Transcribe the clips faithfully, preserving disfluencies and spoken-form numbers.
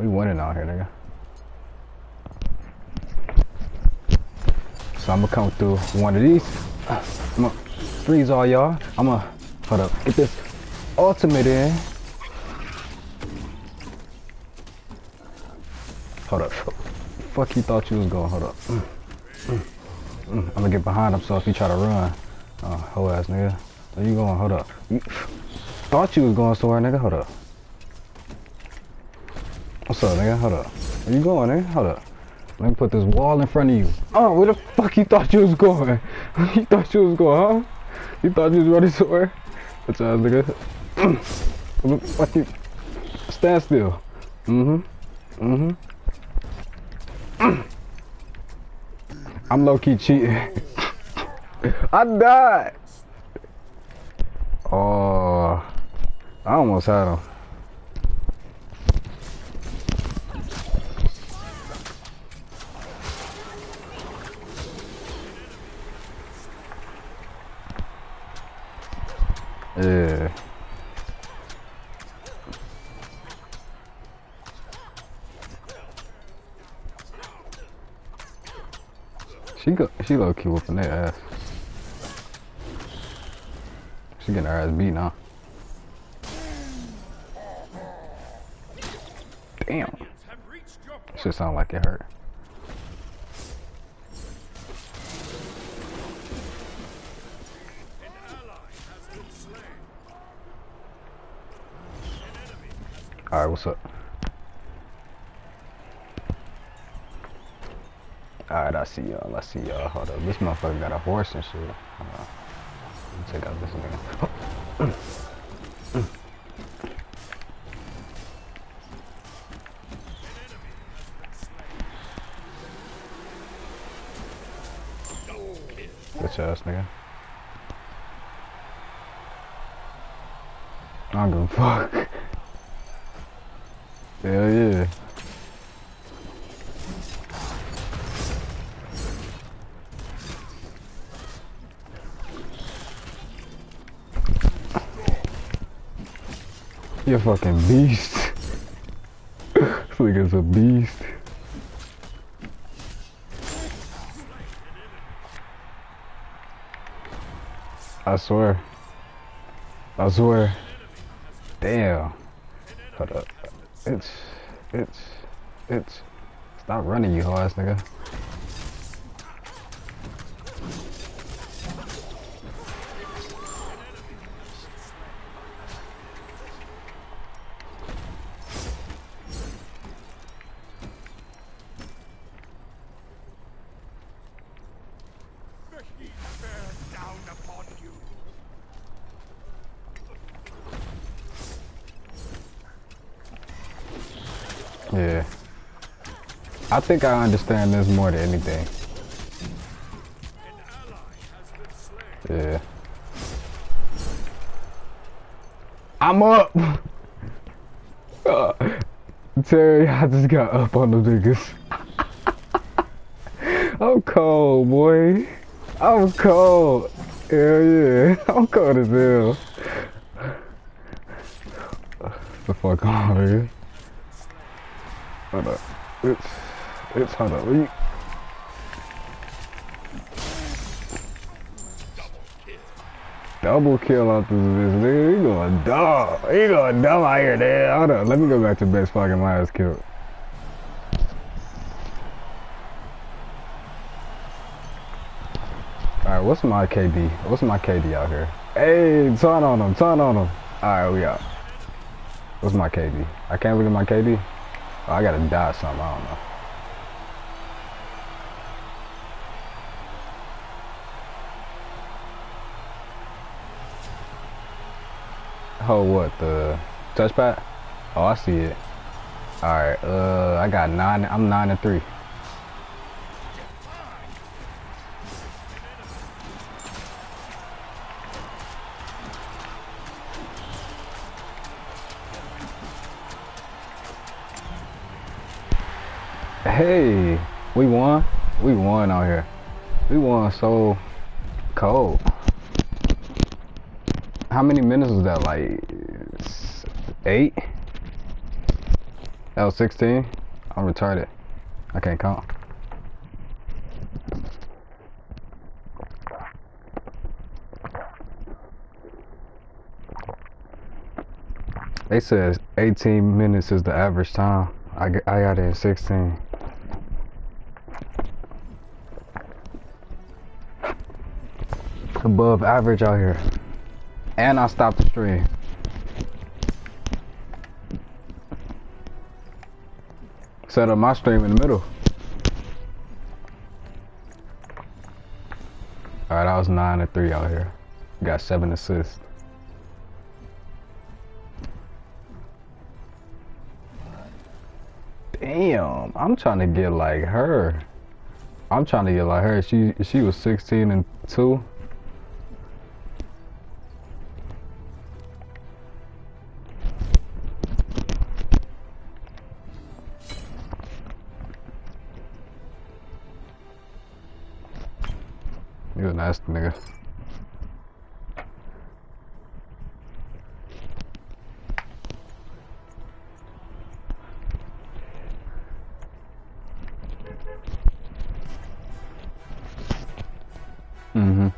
We winning out here, nigga. So I'm gonna come through one of these. I'm gonna freeze all y'all. I'm gonna, hold up, get this ultimate in. Hold up. Fuck you thought you was going, hold up. Mm, mm, mm. I'm gonna get behind him so if he try to run. Oh, hoe ass nigga. Where you going, hold up. You thought you was going somewhere, nigga, hold up. What's up, nigga, hold up. Where you going, nigga, hold up. Let me put this wall in front of you. Oh, where the fuck you thought you was going? You thought you was going, huh? You thought you was running somewhere? Bitch ass nigga. Mm. Fuck you. Stand still. Mm-hmm. Mm-hmm. I'm low-key cheating. I died. Oh, I almost had him. Yeah. She go, she low key whooping their ass. She getting her ass beat now. Damn. Shit sound like it hurt. All right, what's up? Alright, I see y'all, I see y'all. Hold up, this motherfucker got a horse and shit. Hold on. Let me take out this nigga. Oh. Bitch ass nigga. I don't give a fuck. Hell yeah. You're a fucking beast. This nigga's a beast. I swear. I swear. Damn. Hold up. It's, it's, it's. Stop running, you hoe ass nigga. Yeah, I think I understand this more than anything. Yeah, I'm up. uh, Terry, I just got up on the niggas. I'm cold, boy. I'm cold. Hell yeah, I'm cold as hell. The fuck on, nigga. Hold up. It's, it's, hold up. What you? Double kill out this bitch, nigga. You going dumb. You going dumb out here, nigga. Hold up. Let me go back to best fucking last kill. Alright, what's my K D? What's my K D out here? Hey, turn on him. Turn on him. Alright, we out. What's my K D? I can't look at my K D. Oh, I gotta die something, I don't know. Oh, what, the touchpad? Oh, I see it. Alright, uh, I got nine, I'm nine and three. Hey, we won. We won out here. We won so cold. How many minutes was that? Like eight? L sixteen? I'm retarded. I can't count. They says eighteen minutes is the average time. I, I got it at sixteen. Above average out here. And I stopped the stream. Set up my stream in the middle. Alright, I was nine to three out here. Got seven assists. Damn, I'm trying to get like her. I'm trying to get like her. She she was sixteen and two. You a nasty nigga. Mm-hmm.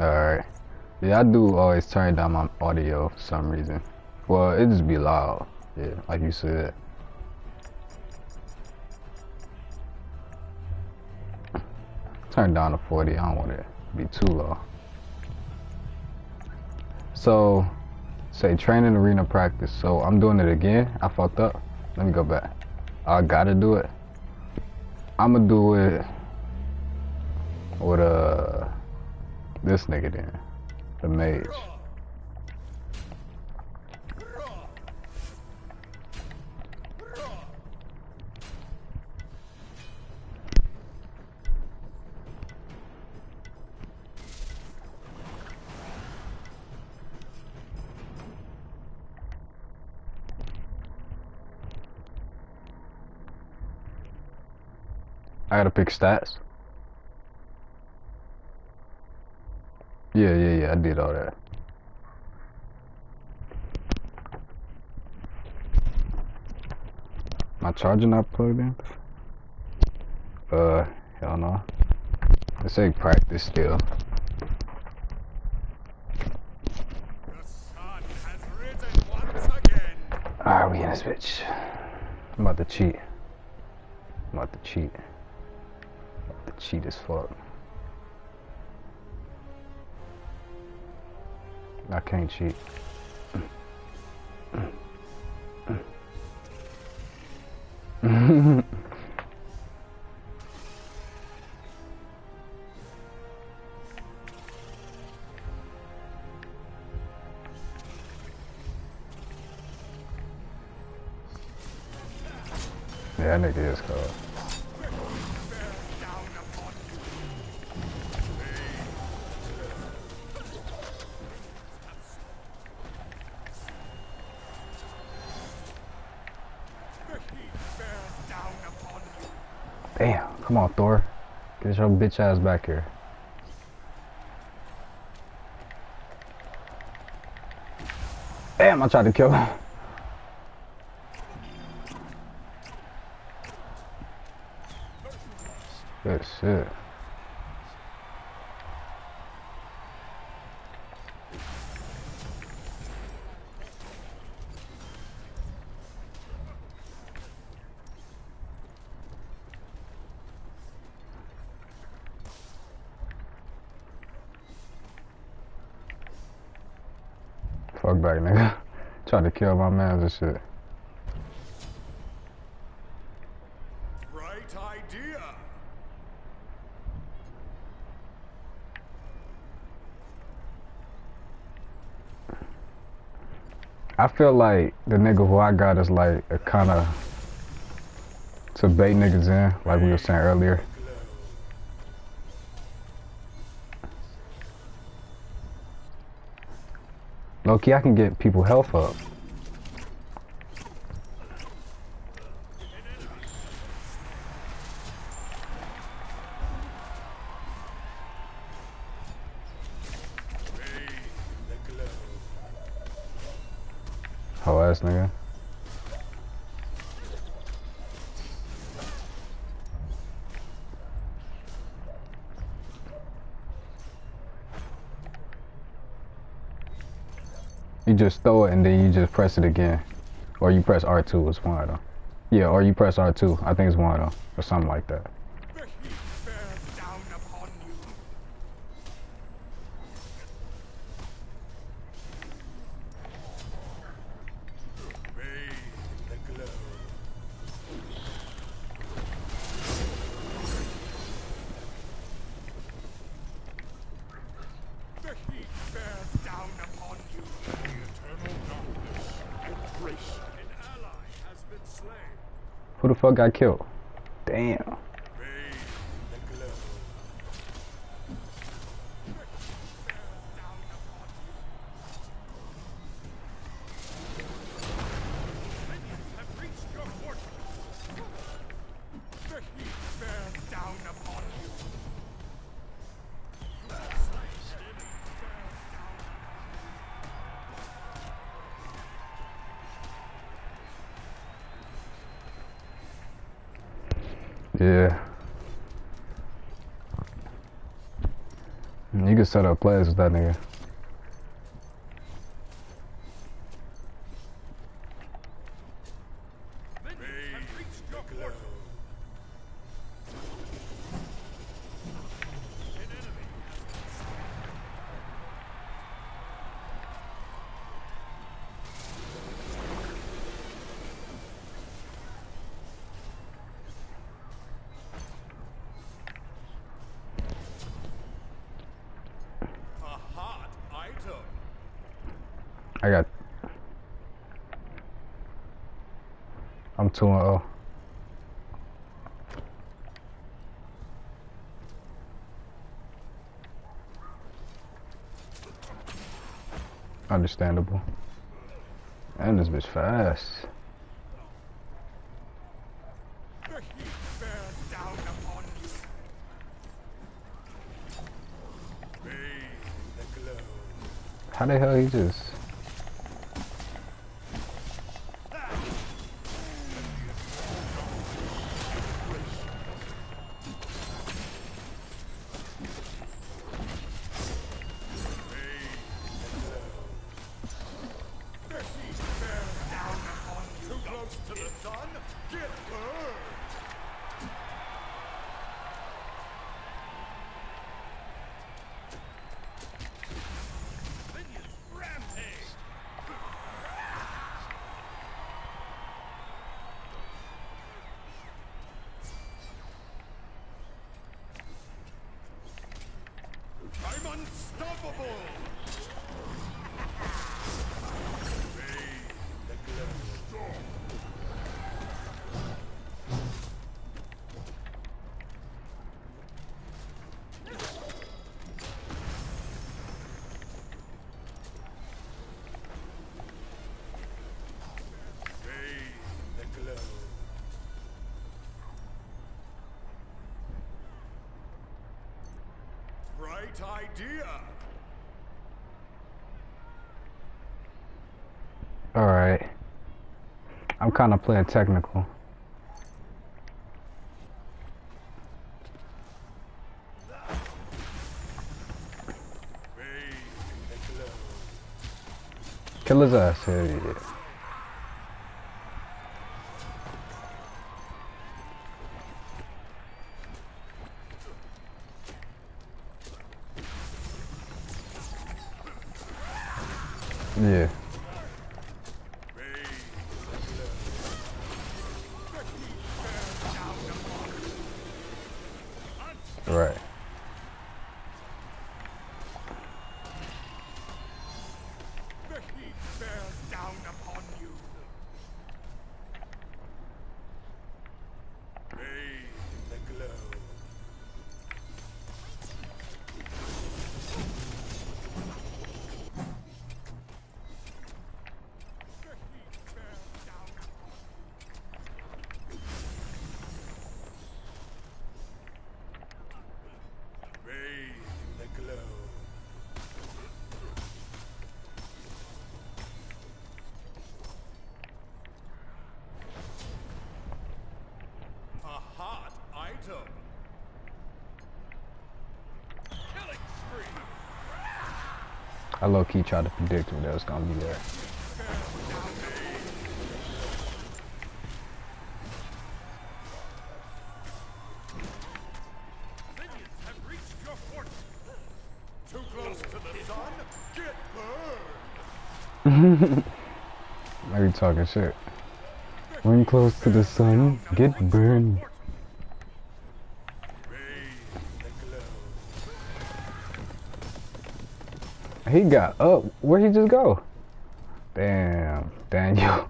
Alright. Yeah, I do always turn down my audio for some reason. Well, it just be loud. Yeah, like you said. Turn down to forty. I don't want it to be too low. So, say training arena practice. So, I'm doing it again. I fucked up. Let me go back. I gotta do it. I'm gonna do it with uh this nigga then, the mage. I gotta pick stats. Yeah, yeah, yeah, I did all that. My charger not plugged in? Uh, hell no. It say practice still. Alright, we in this bitch. I'm about to cheat. I'm about to cheat. I'm about to cheat as fuck. I can't cheat. Yeah, that nigga is cold. Damn, come on Thor. Get your bitch ass back here. Damn, I tried to kill him. Good shit. Fuck back, nigga. Trying to kill my man and shit. Right idea. I feel like the nigga who I got is like a kind of to bait niggas in, like we were saying earlier. Low-key, I can get people health up. Whole ass nigga. You just throw it and then you just press it again. Or you press R two, it's one of them. Yeah, or you press R two, I think it's one of them. Or something like that. Who the fuck got killed? Damn. Yeah. You can set up plays with that nigga. I got. I'm two and oh. Understandable. And this bitch fast. How the hell he just. Idea. All right. I'm kind of playing technical. Kill his ass, hell yeah. Yeah. Right. The heat bears down upon you. I low-key tried to predict what was gonna be there. Are you talking shit? When close to the sun, get burned. He got up. Where'd he just go? Damn, Daniel.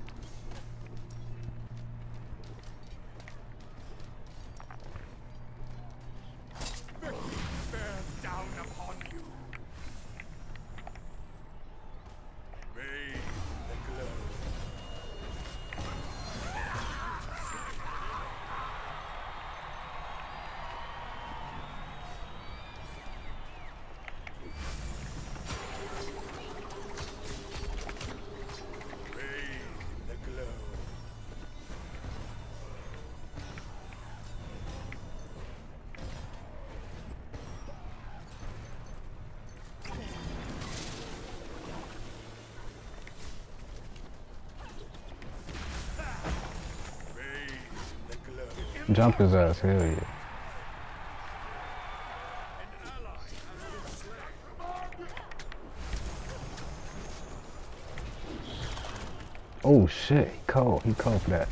Jump his ass, hell yeah. Oh shit, he cold, he cold for that.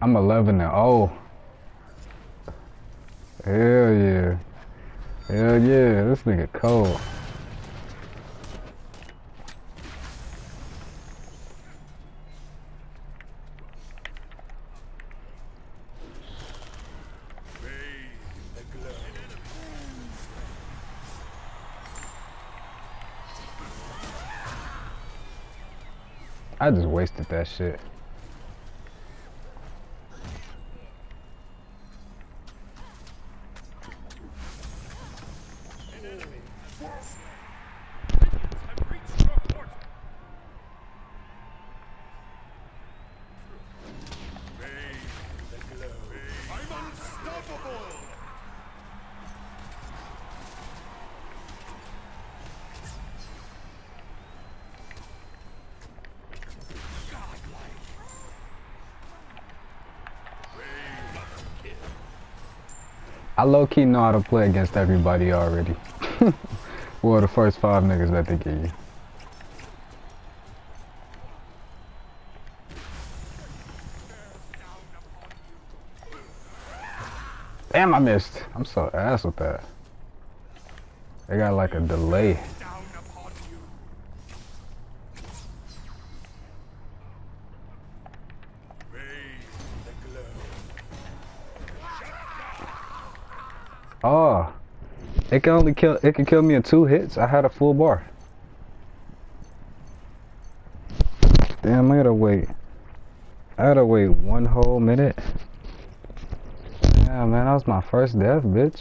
I'm eleven and oh. Hell yeah. Hell yeah, this nigga cold. I just wasted that shit. I low-key know how to play against everybody already. Well, the first five niggas that they give you. Damn, I missed. I'm so ass with that. They got like a delay. Oh, it can only kill, it can kill me in two hits. I had a full bar. Damn, I gotta wait. I gotta wait one whole minute. Yeah, man, that was my first death, bitch.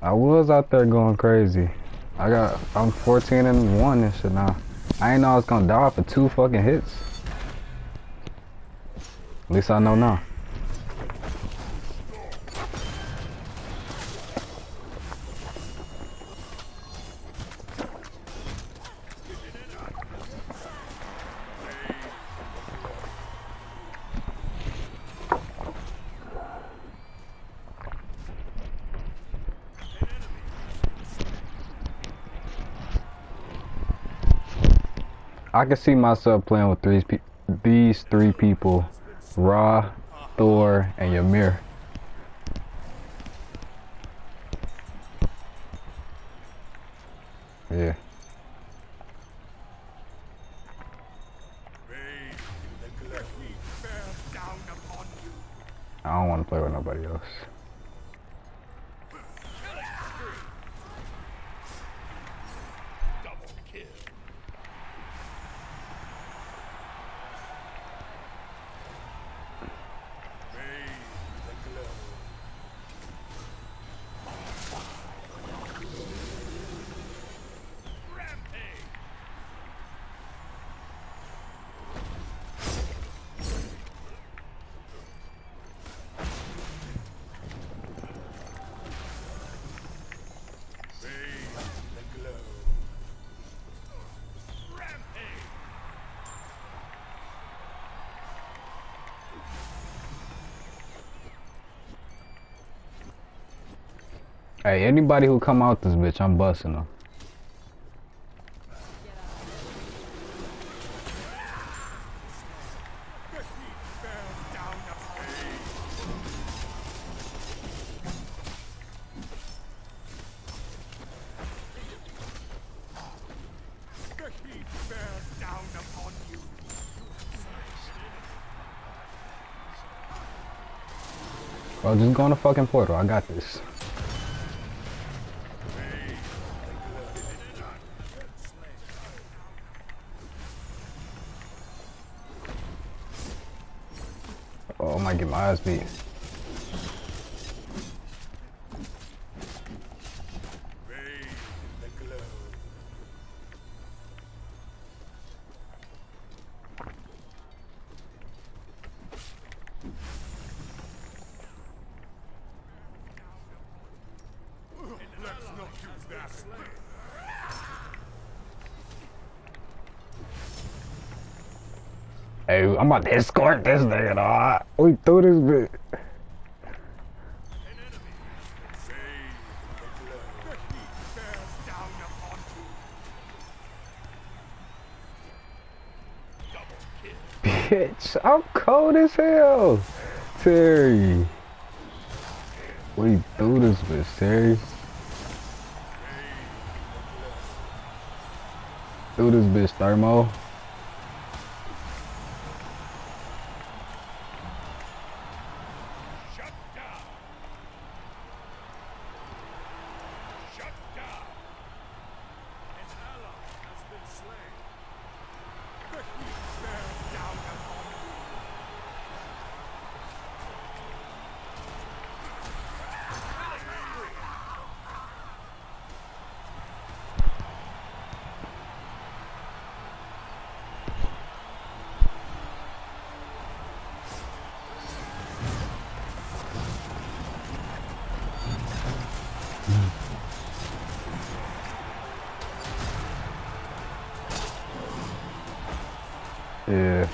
I was out there going crazy. I got, I'm fourteen and one and shit now. I ain't know I was gonna die for two fucking hits. At least I know now. I can see myself playing with these, pe these three people, Ra, Thor, and Ymir. Yeah. I don't want to play with nobody else. Hey, anybody who come out this bitch, I'm busting them. Bro, just go in the fucking portal. I got this. Oh, I might get my ass beat. Hey, I'm about to escort this nigga, dog. We threw this bitch. Bitch, I'm cold as hell. Terry. We threw this bitch, Terry. Threw this bitch, Thermo. Yeah.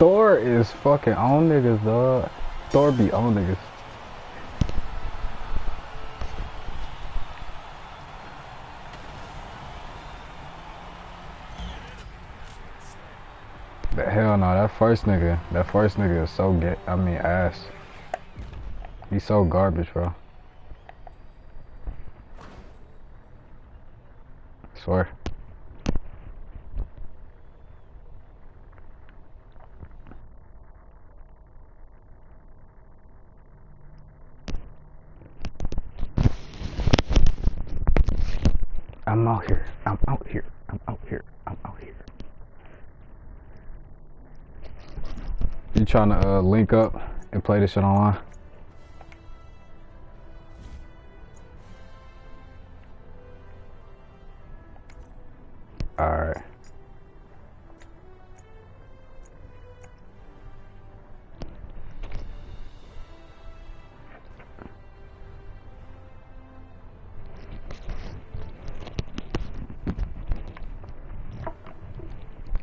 Thor is fucking on niggas, dog. Thor be on niggas. But hell no, that first nigga, that first nigga is so gay, I mean ass. He's so garbage, bro. Swear. I'm out here. I'm out here. I'm out here. I'm out here. You trying to uh, link up and play this shit online? Alright.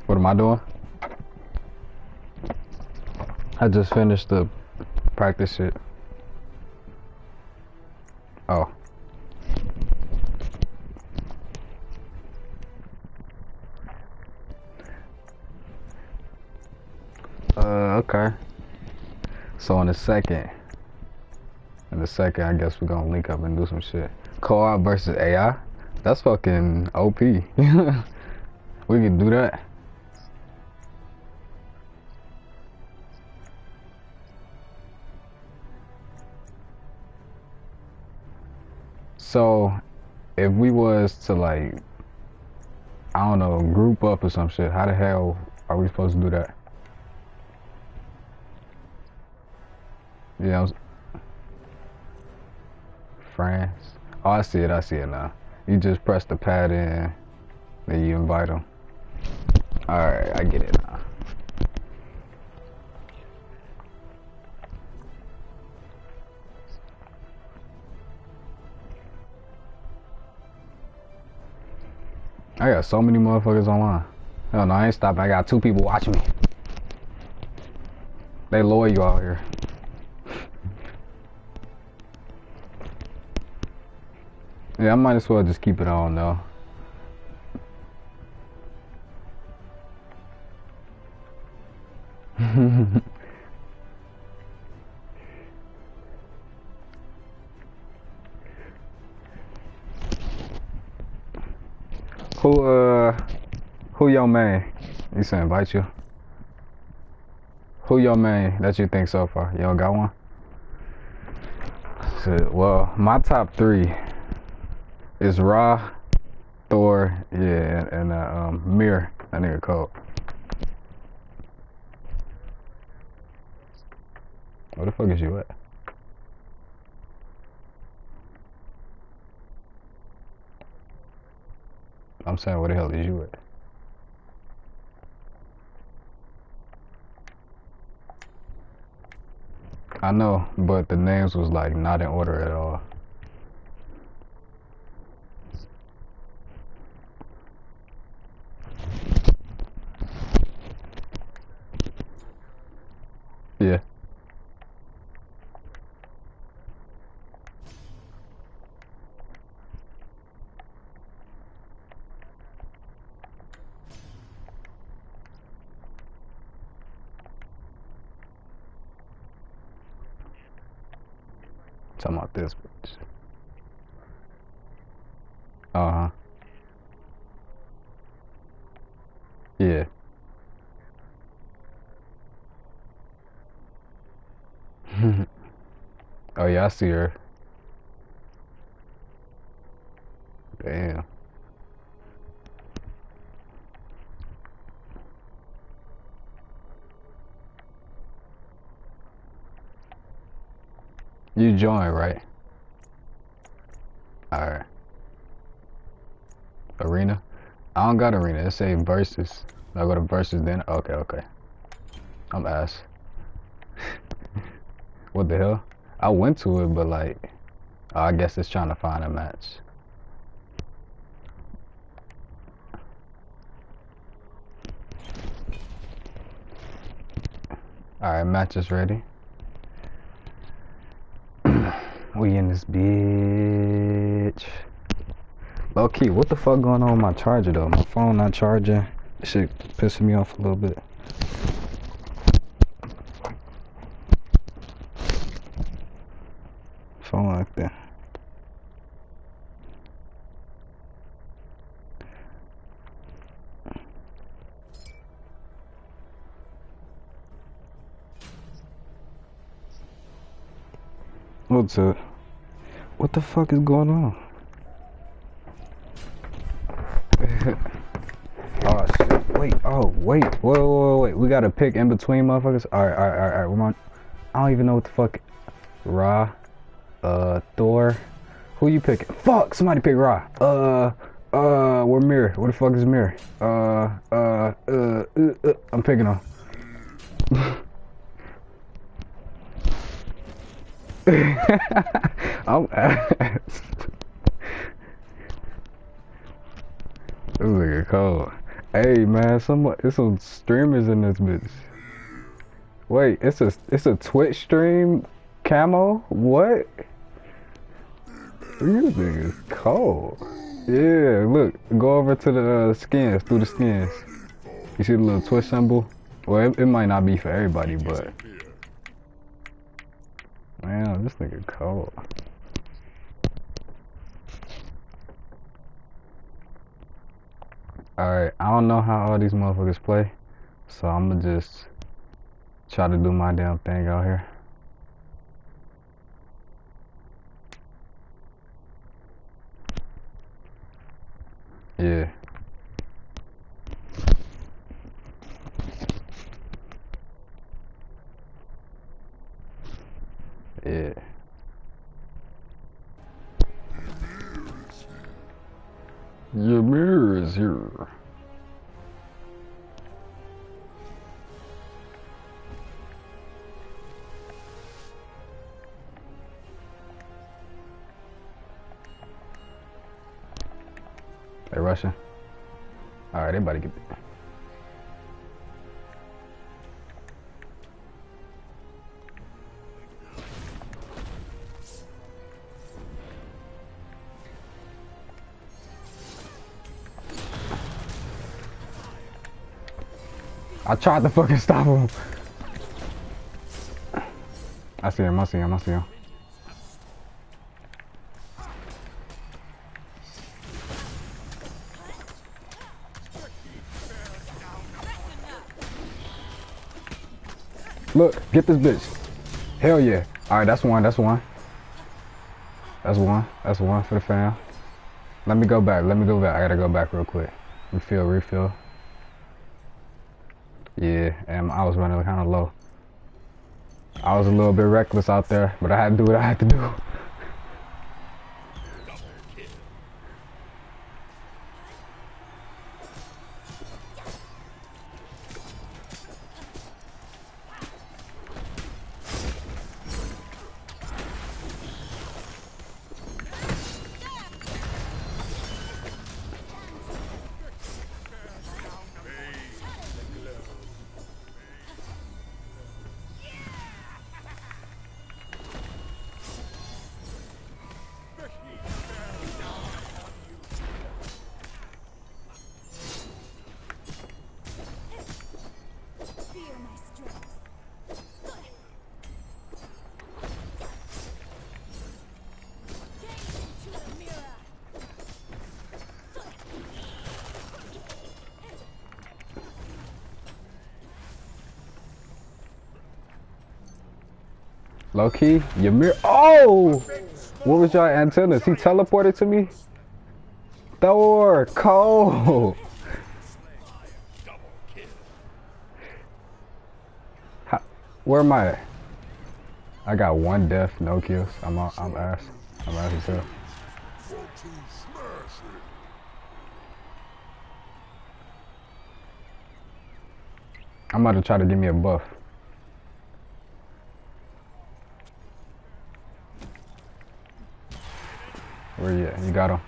What am I doing? I just finished the practice shit. Oh. Okay, so in a second, in a second, I guess we're gonna link up and do some shit. Co-op versus A I, that's fucking O P. We can do that. So, if we was to like, I don't know, group up or some shit, how the hell are we supposed to do that? Yeah, I was... friends. Oh, I see it. I see it now. You just press the pad in, then you invite them. All right, I get it now. I got so many motherfuckers online. Hell no, I ain't stopping. I got two people watching me. They loyal out here. Yeah, I might as well just keep it on though. Who uh who your man? He said invite you. Who your man that you think so far? Y'all got one? So, well, my top three is Ra, Thor, yeah, and, and uh, um, Mir, that nigga cold. Where the fuck is you at? I'm saying, where the hell is you at? I know, but the names was like not in order at all. Yeah. Talking about this bitch. Uh-huh. Yeah. Oh yeah, I see her. Damn. You join, right? Alright. Arena? I don't got arena. It say versus. I go to versus then? Okay, okay. I'm ass. What the hell? I went to it, but like, I guess it's trying to find a match. Alright, match is ready. We in this bitch. Low key, what the fuck going on with my charger though? My phone not charging. This shit pissing me off a little bit. Phone like that. What's up? What the fuck is going on? Oh shit, wait, oh wait, whoa, whoa, whoa, wait, we gotta pick in between motherfuckers? Alright, alright, alright, alright, we're on. I don't even know what the fuck. Ra, uh, Thor. Who you picking? Fuck, somebody pick Ra. Uh, uh, where Mir? Where the fuck is Mir? Uh, uh, uh, uh, uh. I'm picking him. I'm ass. This nigga cold. Hey man, somebody, there's some streamers in this bitch. Wait, it's a it's a Twitch stream camo? What? This nigga's cold. Yeah, look, go over to the uh, skins, through the skins. You see the little Twitch symbol? Well, it, it might not be for everybody, but. Man, this nigga cold. Alright, I don't know how all these motherfuckers play, so I'ma just try to do my damn thing out here. Yeah. Yeah. Your mirror is here. They rushing. All right, everybody get. I tried to fucking stop him. I see him, I see him, I see him. Look, get this bitch. Hell yeah. Alright, that's one, that's one. That's one, that's one for the fam. Let me go back, let me go back. I gotta go back real quick. Refill, refill. Yeah, and I was running kind of low. I was a little bit reckless out there, but I had to do what I had to do. Low key, Ymir. Oh! What was y'all antennas? He teleported to me? Thor! Cole! How, where am I at? I got one death, no kills. I'm out, I'm ass. I'm ass as hell. I'm about to try to give me a buff. Where you at? You got him.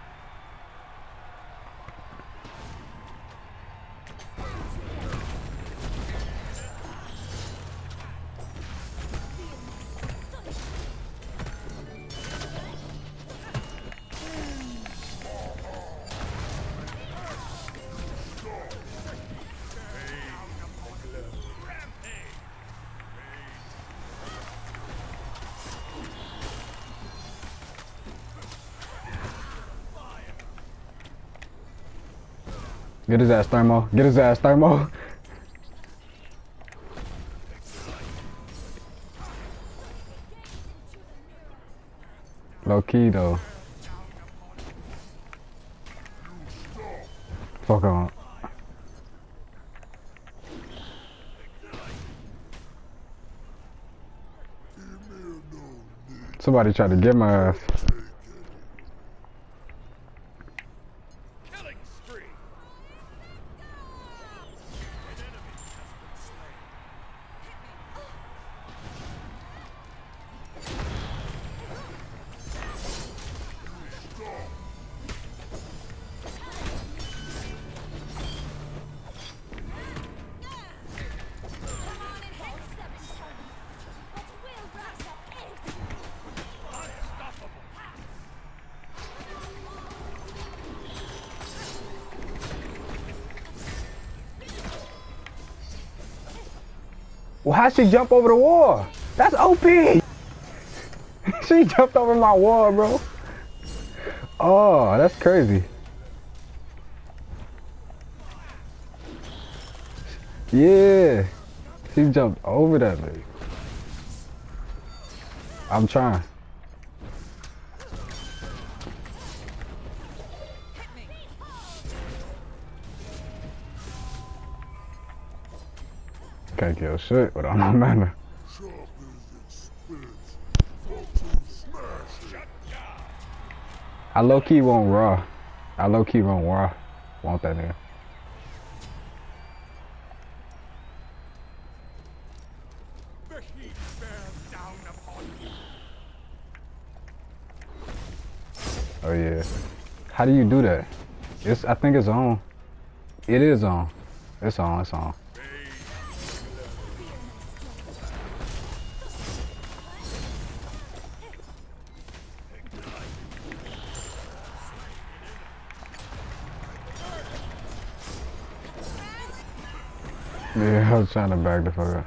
Get his ass, Thermo. Get his ass, Thermo. Low key, though. Fuck on. Somebody tried to get my ass. Well, how'd she jump over the wall? That's O P! She jumped over my wall, bro. Oh, that's crazy. Yeah. She jumped over that thing. I'm trying. Can't kill shit without my mana. I low key won't raw. I low key won't raw. Want that nigga. Oh yeah. How do you do that? It's. I think it's on. It is on. It's on. It's on. Yeah, I was trying to back the fuck up.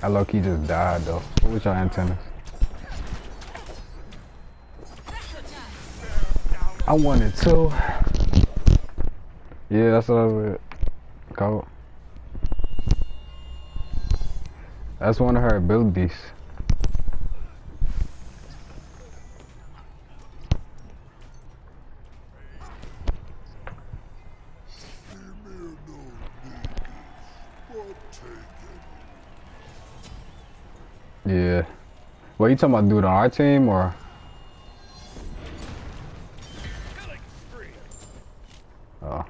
I low-key just died though. What was your antennas? I wanted two. Yeah, that's what I was with. Cold. That's one of her abilities. Yeah. What you talking about, dude, on our team or? Oh.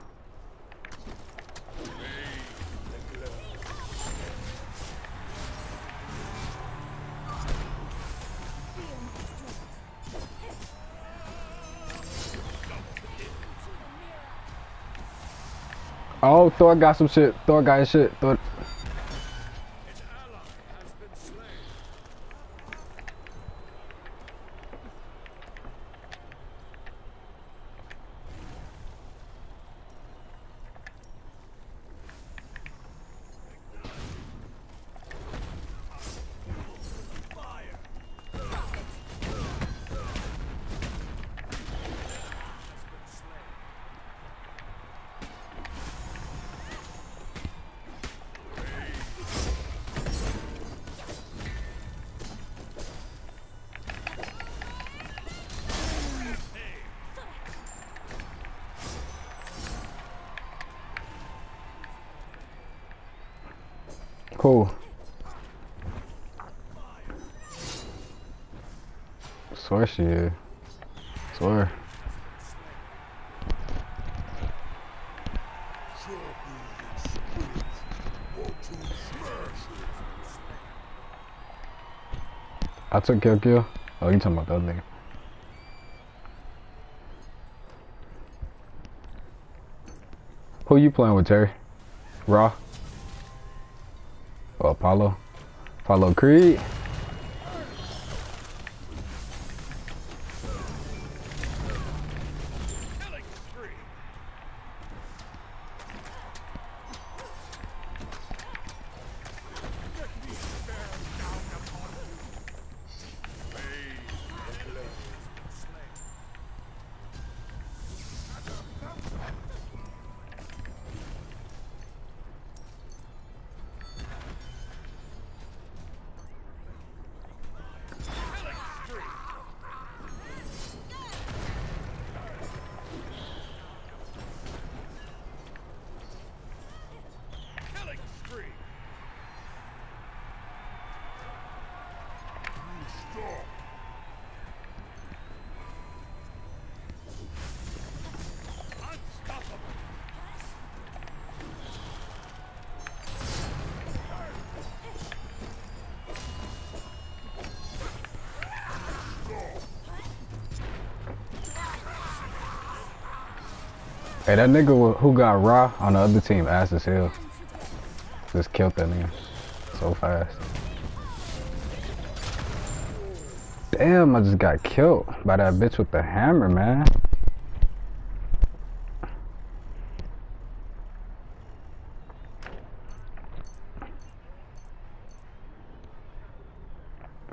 Oh, Thor got some shit. Thor got his shit. Thor. Cool. Swear she is. Swear. I took kill kill. Oh, you talking about that nigga. Who you playing with, Terry? Raw? Oh, Apollo. Apollo Creed. Hey, that nigga who got raw on the other team, ass as hell. Just killed that nigga so fast. Damn, I just got killed by that bitch with the hammer, man.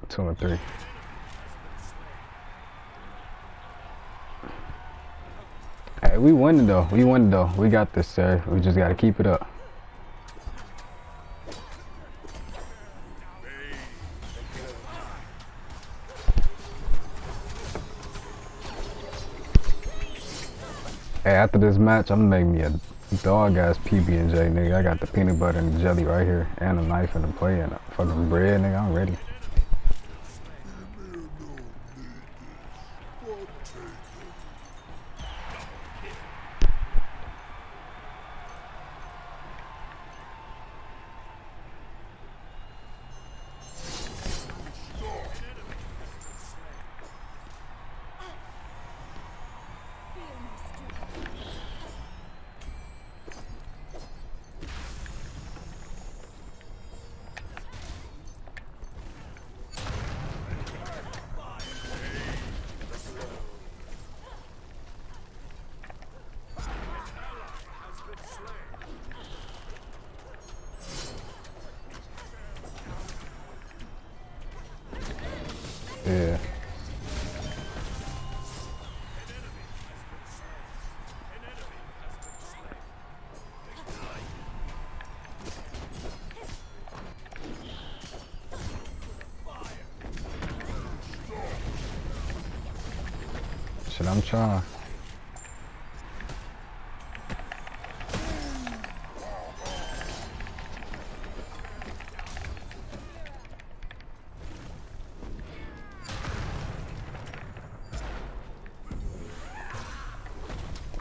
Two and three. We won though. We won though. We got this, sir. We just gotta keep it up. Hey, after this match, I'm gonna make me a dog-ass P B and J, nigga. I got the peanut butter and the jelly right here, and a knife and a plate and a fucking bread, nigga. I'm ready. Yeah. Shit, I'm trying to...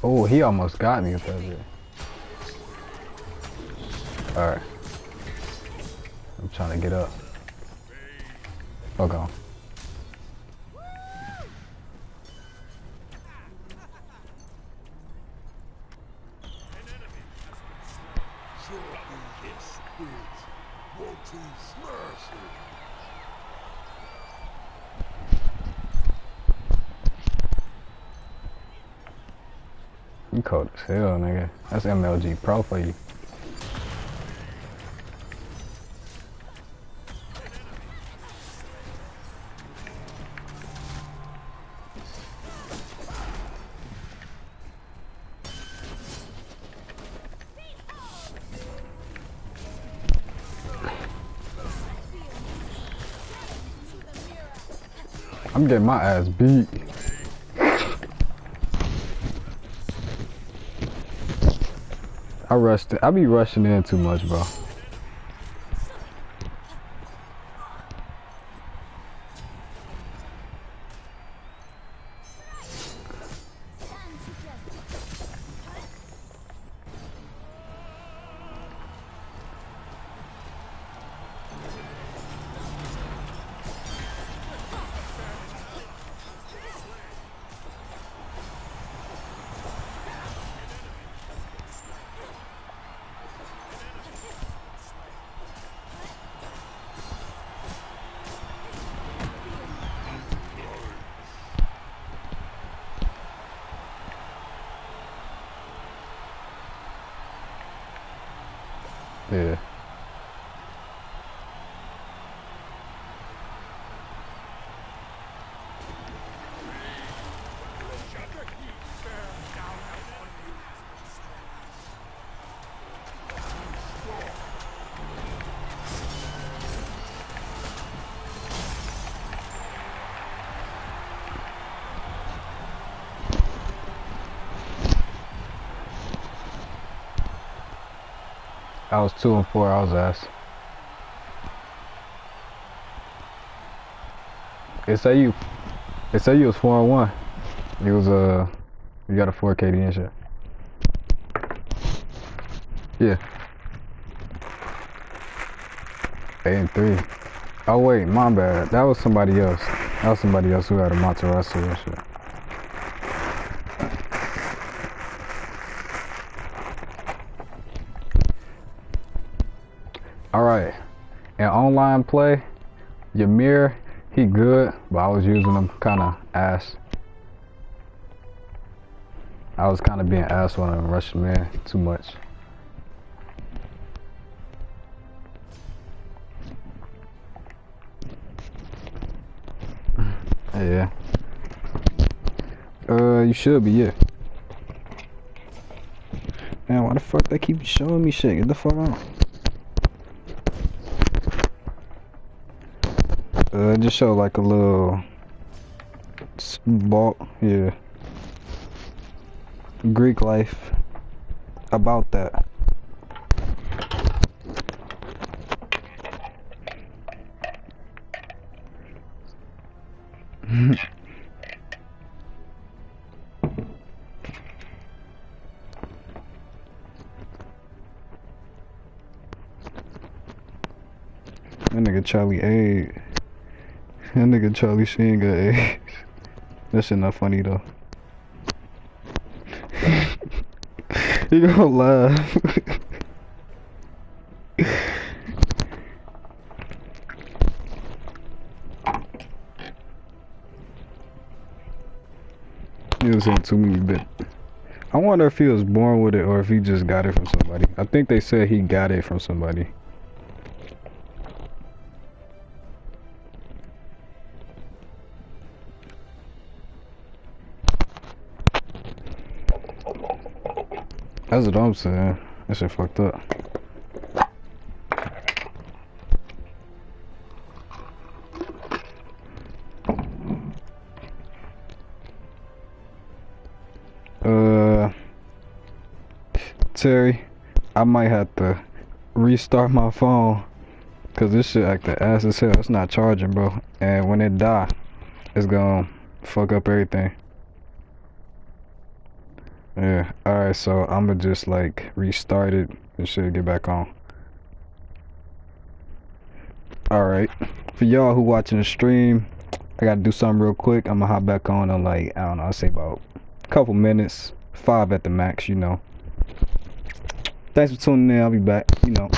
Oh, he almost got me with that bit. Alright. I'm trying to get up. Fuck on. You cold as hell, nigga. That's M L G Pro for you. I'm getting my ass beat. I rushed it. I be rushing in too much, bro. Yeah. I was two and four, I was ass. It say you it say you was four and one. It was uh you got a four K D and shit. Yeah. Eight and three. Oh wait, my bad. That was somebody else. That was somebody else who had a Monterrey and shit. Alright, in online play, Ymir, he good, but I was using him kind of ass. I was kind of being ass when I rushed him in too much. Yeah. Uh, you should be, yeah. Man, why the fuck they keep showing me shit? Get the fuck out. Uh, just show like a little ball, yeah. Greek life about that. That nigga Charlie A. That nigga Charlie Sheen got eggs. That shit not funny though. He gonna laugh. He was in too many bits. I wonder if he was born with it or if he just got it from somebody. I think they said he got it from somebody. That's what I'm saying. That shit fucked up. Uh, Terry, I might have to restart my phone, cause this shit acting ass as hell. It's not charging, bro. And when it die, it's gonna fuck up everything. Yeah. All right. So I'ma just like restart it and shit get back on. All right. For y'all who watching the stream, I gotta do something real quick. I'ma hop back on in like I don't know. I'll say about couple minutes, five at the max, you know. Thanks for tuning in. I'll be back, you know.